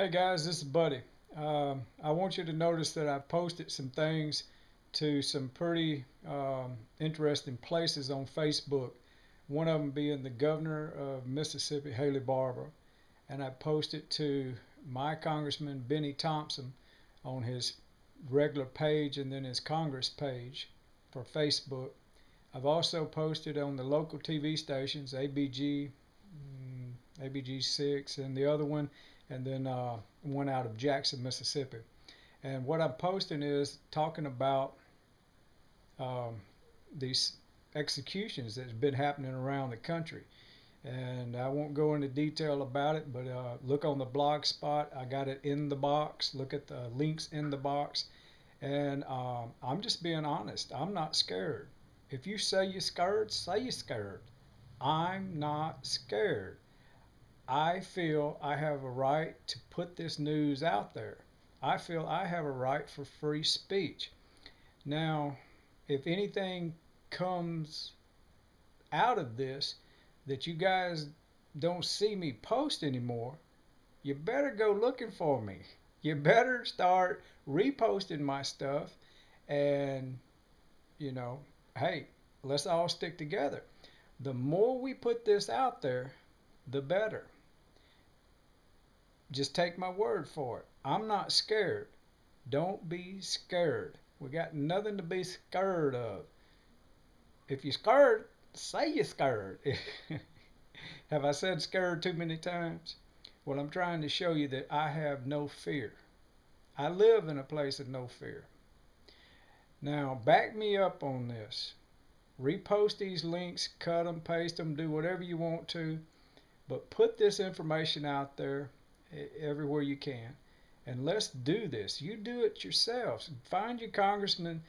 Hey guys, this is Buddy. I want you to notice that I've posted some things to some pretty interesting places on Facebook. One of them being the governor of Mississippi, Haley Barbour, and I posted to my congressman Benny Thompson on his regular page and then his Congress page for Facebook. I've also posted on the local TV stations, ABG, ABG6, and the other one, and then one out of Jackson, Mississippi. And what I'm posting is talking about these executions that's been happening around the country. And I won't go into detail about it, but look on the blog spot. I got it in the box. Look at the links in the box. And I'm just being honest. I'm not scared. If you say you're scared, say you're scared. I'm not scared. I feel I have a right to put this news out there. I feel I have a right for free speech. Now, if anything comes out of this that you guys don't see me post anymore, you better go looking for me. You better start reposting my stuff and, you know, hey, let's all stick together. The more we put this out there, the better. Just take my word for it. I'm not scared. Don't be scared. We got nothing to be scared of. If you're scared, say you're scared. Have I said scared too many times? Well, I'm trying to show you that I have no fear. I live in a place of no fear. Now, back me up on this. Repost these links, cut them, paste them, do whatever you want to, but put this information out there everywhere you can, and let's do this. You do it yourselves. Find your congressman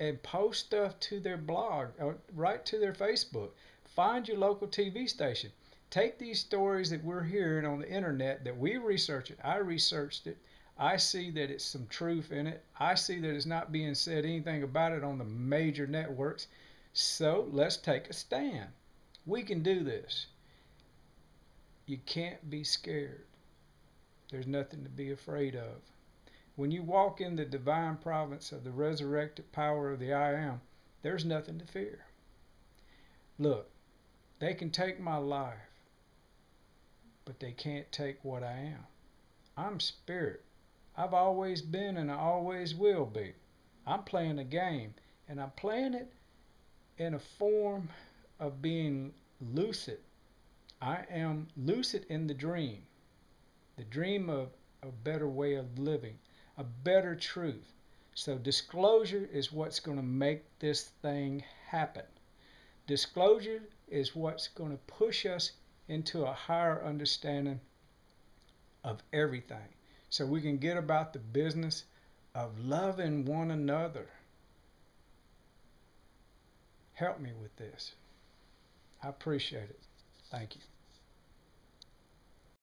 and post stuff to their blog or right to their Facebook. Find your local TV station. Take these stories that we're hearing on the internet that we research it. I researched it. I see that it's some truth in it. I see that it's not being said anything about it on the major networks. So let's take a stand. We can do this. You can't be scared. There's nothing to be afraid of. When you walk in the divine province of the resurrected power of the I Am, there's nothing to fear. Look, they can take my life, but they can't take what I am. I'm spirit. I've always been and I always will be. I'm playing a game, and I'm playing it in a form of being lucid. I am lucid in the dream. The dream of a better way of living, a better truth. So disclosure is what's going to make this thing happen. Disclosure is what's going to push us into a higher understanding of everything. So we can get about the business of loving one another. Help me with this. I appreciate it. Thank you.